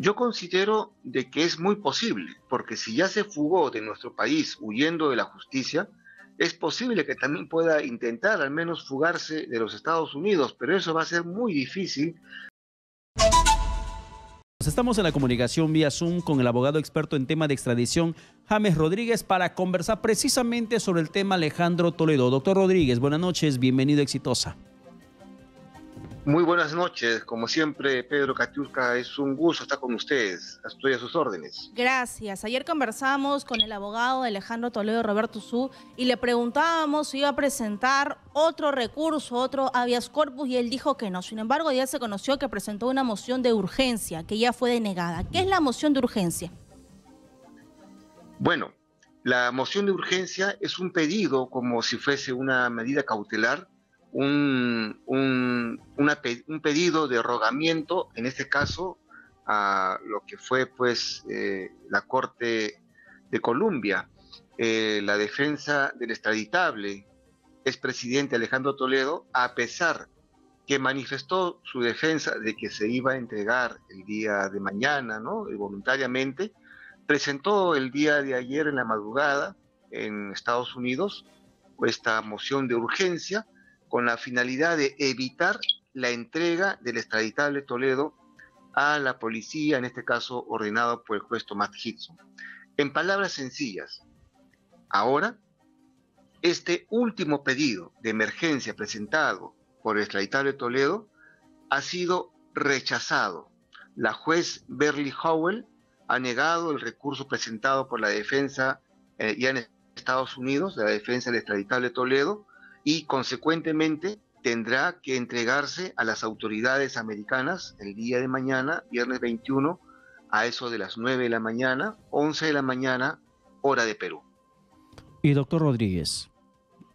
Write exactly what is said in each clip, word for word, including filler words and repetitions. Yo considero de que es muy posible, porque si ya se fugó de nuestro país huyendo de la justicia, es posible que también pueda intentar al menos fugarse de los Estados Unidos, pero eso va a ser muy difícil. Estamos en la comunicación vía Zoom con el abogado experto en tema de extradición, James Rodríguez, para conversar precisamente sobre el tema Alejandro Toledo. Doctor Rodríguez, buenas noches, bienvenido a Exitosa. Muy buenas noches, como siempre, Pedro Catiusca, es un gusto estar con ustedes, estoy a sus órdenes. Gracias, ayer conversamos con el abogado de Alejandro Toledo, Roberto Sú, y le preguntábamos si iba a presentar otro recurso, otro habeas corpus, y él dijo que no. Sin embargo, ya se conoció que presentó una moción de urgencia, que ya fue denegada. ¿Qué es la moción de urgencia? Bueno, la moción de urgencia es un pedido como si fuese una medida cautelar, Un, un, una, un pedido de rogamiento, en este caso, a lo que fue pues eh, la Corte de Colombia. Eh, la defensa del extraditable expresidente Alejandro Toledo, a pesar que manifestó su defensa de que se iba a entregar el día de mañana, ¿no?, voluntariamente, presentó el día de ayer en la madrugada en Estados Unidos esta moción de urgencia, con la finalidad de evitar la entrega del extraditable Toledo a la policía, en este caso ordenado por el juez Thomas Gibson. En palabras sencillas, ahora, este último pedido de emergencia presentado por el extraditable Toledo ha sido rechazado. La juez Beverly Howell ha negado el recurso presentado por la defensa eh, ya en Estados Unidos, de la defensa del extraditable Toledo, y consecuentemente tendrá que entregarse a las autoridades americanas el día de mañana, viernes veintiuno, a eso de las nueve de la mañana, once de la mañana, hora de Perú. Y doctor Rodríguez,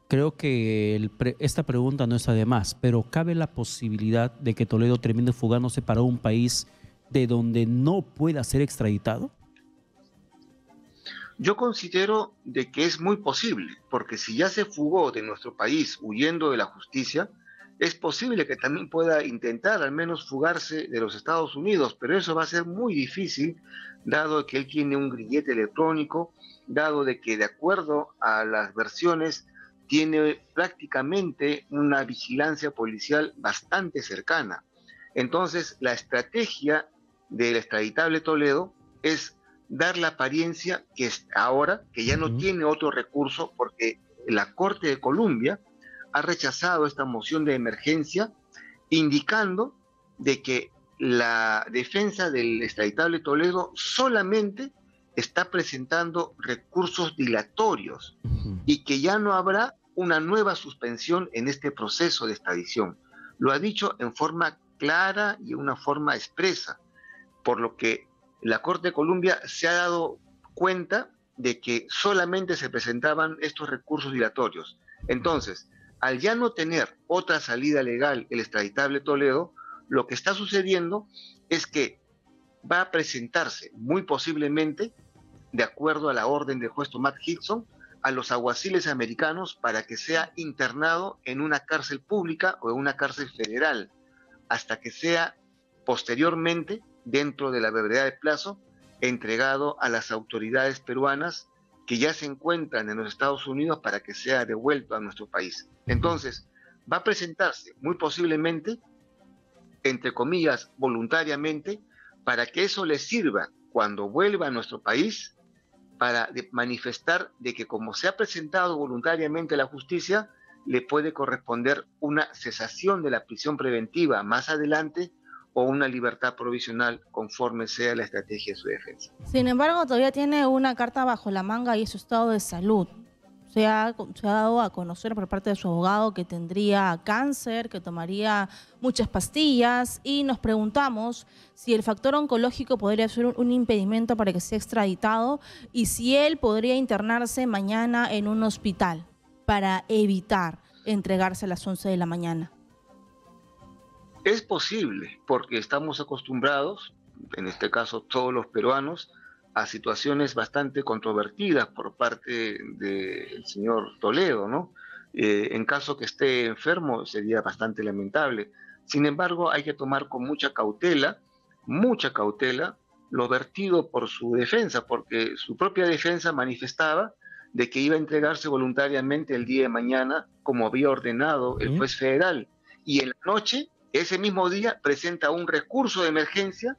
creo que el pre esta pregunta no está de más, pero ¿cabe la posibilidad de que Toledo termine fugándose para un país de donde no pueda ser extraditado? Yo considero de que es muy posible, porque si ya se fugó de nuestro país huyendo de la justicia, es posible que también pueda intentar al menos fugarse de los Estados Unidos, pero eso va a ser muy difícil, dado que él tiene un grillete electrónico, dado de que de acuerdo a las versiones tiene prácticamente una vigilancia policial bastante cercana. Entonces, la estrategia del extraditable Toledo es dar la apariencia que es ahora, que ya no uh-huh. tiene otro recurso, porque la Corte de Colombia ha rechazado esta moción de emergencia, indicando de que la defensa del extraditable Toledo solamente está presentando recursos dilatorios uh-huh. y que ya no habrá una nueva suspensión en este proceso de extradición. Lo ha dicho en forma clara y en una forma expresa, por lo que la Corte de Colombia se ha dado cuenta de que solamente se presentaban estos recursos dilatorios. Entonces, al ya no tener otra salida legal el extraditable Toledo, lo que está sucediendo es que va a presentarse muy posiblemente, de acuerdo a la orden del juez Thomas Gibson, a los alguaciles americanos para que sea internado en una cárcel pública o en una cárcel federal, hasta que sea posteriormente, dentro de la brevedad de plazo, entregado a las autoridades peruanas que ya se encuentran en los Estados Unidos para que sea devuelto a nuestro país. Entonces, va a presentarse muy posiblemente, entre comillas, voluntariamente, para que eso le sirva cuando vuelva a nuestro país, para manifestar de que como se ha presentado voluntariamente a la justicia, le puede corresponder una cesación de la prisión preventiva más adelante, o una libertad provisional conforme sea la estrategia de su defensa. Sin embargo, todavía tiene una carta bajo la manga y su estado de salud. Se ha, se ha dado a conocer por parte de su abogado que tendría cáncer, que tomaría muchas pastillas, y nos preguntamos si el factor oncológico podría ser un, un impedimento para que sea extraditado y si él podría internarse mañana en un hospital para evitar entregarse a las once de la mañana. Es posible, porque estamos acostumbrados, en este caso todos los peruanos, a situaciones bastante controvertidas por parte del señor Toledo, ¿no? Eh, en caso que esté enfermo sería bastante lamentable. Sin embargo, hay que tomar con mucha cautela, mucha cautela, lo vertido por su defensa, porque su propia defensa manifestaba de que iba a entregarse voluntariamente el día de mañana, como había ordenado el juez federal. Y en la noche, ese mismo día, presenta un recurso de emergencia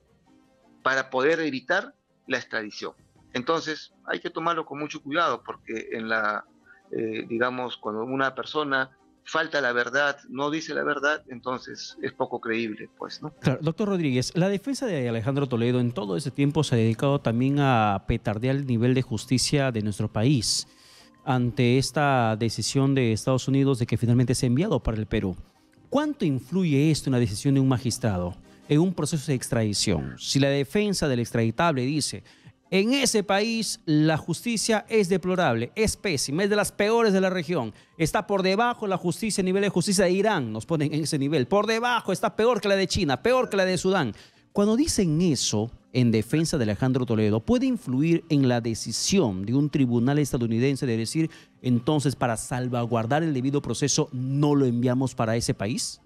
para poder evitar la extradición. Entonces, hay que tomarlo con mucho cuidado, porque en la, eh, digamos, cuando una persona falta la verdad, no dice la verdad, entonces es poco creíble, pues, ¿no? Claro, doctor Rodríguez, la defensa de Alejandro Toledo en todo ese tiempo se ha dedicado también a petardear el nivel de justicia de nuestro país ante esta decisión de Estados Unidos de que finalmente se ha enviado para el Perú. ¿Cuánto influye esto en la decisión de un magistrado en un proceso de extradición? Si la defensa del extraditable dice, en ese país la justicia es deplorable, es pésima, es de las peores de la región, está por debajo la justicia, el nivel de justicia de Irán, nos ponen en ese nivel, por debajo, está peor que la de China, peor que la de Sudán. Cuando dicen eso en defensa de Alejandro Toledo, ¿puede influir en la decisión de un tribunal estadounidense de decir, entonces, para salvaguardar el debido proceso, no lo enviamos para ese país?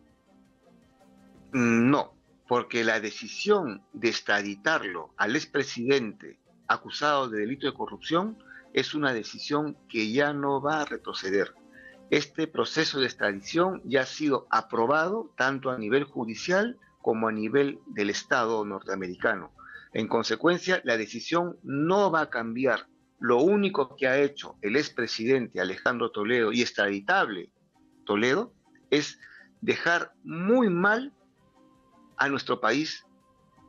No, porque la decisión de extraditarlo al expresidente acusado de delito de corrupción es una decisión que ya no va a retroceder. Este proceso de extradición ya ha sido aprobado tanto a nivel judicial como a nivel del Estado norteamericano. En consecuencia, la decisión no va a cambiar. Lo único que ha hecho el expresidente Alejandro Toledo y extraditable Toledo es dejar muy mal a nuestro país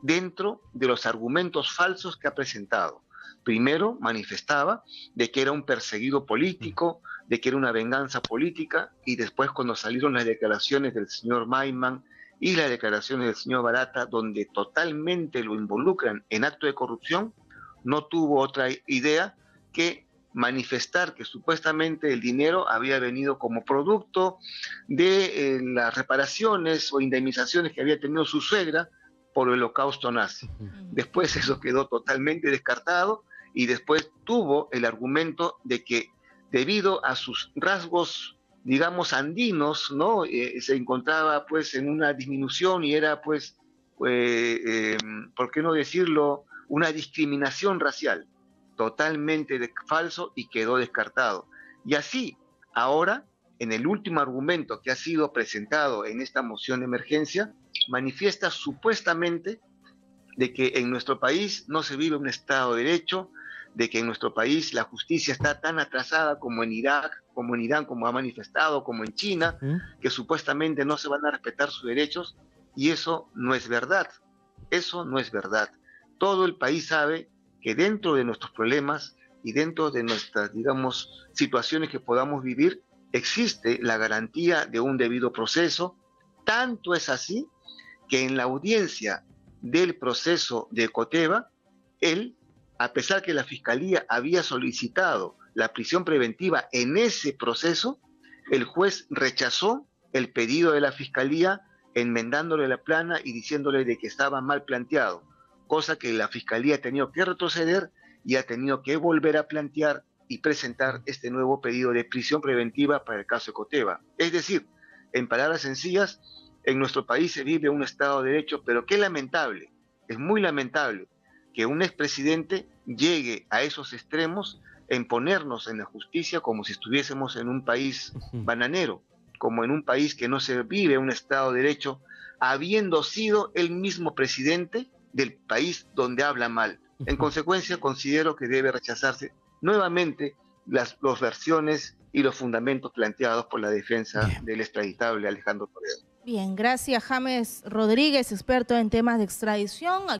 dentro de los argumentos falsos que ha presentado. Primero manifestaba de que era un perseguido político, de que era una venganza política, y después cuando salieron las declaraciones del señor Maiman y las declaraciones del señor Barata, donde totalmente lo involucran en acto de corrupción, no tuvo otra idea que manifestar que supuestamente el dinero había venido como producto de eh, las reparaciones o indemnizaciones que había tenido su suegra por el holocausto nazi. Después eso quedó totalmente descartado, y después tuvo el argumento de que debido a sus rasgos, digamos, andinos, ¿no? Eh, se encontraba pues en una disminución y era pues, eh, eh, ¿por qué no decirlo?, una discriminación racial. Totalmente de falso y quedó descartado. Y así, ahora, en el último argumento que ha sido presentado en esta moción de emergencia, manifiesta supuestamente de que en nuestro país no se vive un Estado de Derecho, de que en nuestro país la justicia está tan atrasada como en Irak, como en Irán, como ha manifestado, como en China, que supuestamente no se van a respetar sus derechos, y eso no es verdad. Eso no es verdad. Todo el país sabe que dentro de nuestros problemas y dentro de nuestras, digamos, situaciones que podamos vivir, existe la garantía de un debido proceso. Tanto es así que en la audiencia del proceso de Coteba, él, a pesar que la Fiscalía había solicitado la prisión preventiva en ese proceso, el juez rechazó el pedido de la Fiscalía, enmendándole la plana y diciéndole de que estaba mal planteado. Cosa que la Fiscalía ha tenido que retroceder y ha tenido que volver a plantear y presentar este nuevo pedido de prisión preventiva para el caso Ecoteva. Es decir, en palabras sencillas, en nuestro país se vive un Estado de Derecho, pero qué lamentable, es muy lamentable que un expresidente llegue a esos extremos en ponernos en la justicia como si estuviésemos en un país bananero, como en un país que no se vive un Estado de Derecho, habiendo sido el mismo presidente del país donde habla mal. En consecuencia, considero que debe rechazarse nuevamente las dos versiones y los fundamentos planteados por la defensa Bien. del extraditable Alejandro Toledo. Bien, gracias James Rodríguez, experto en temas de extradición.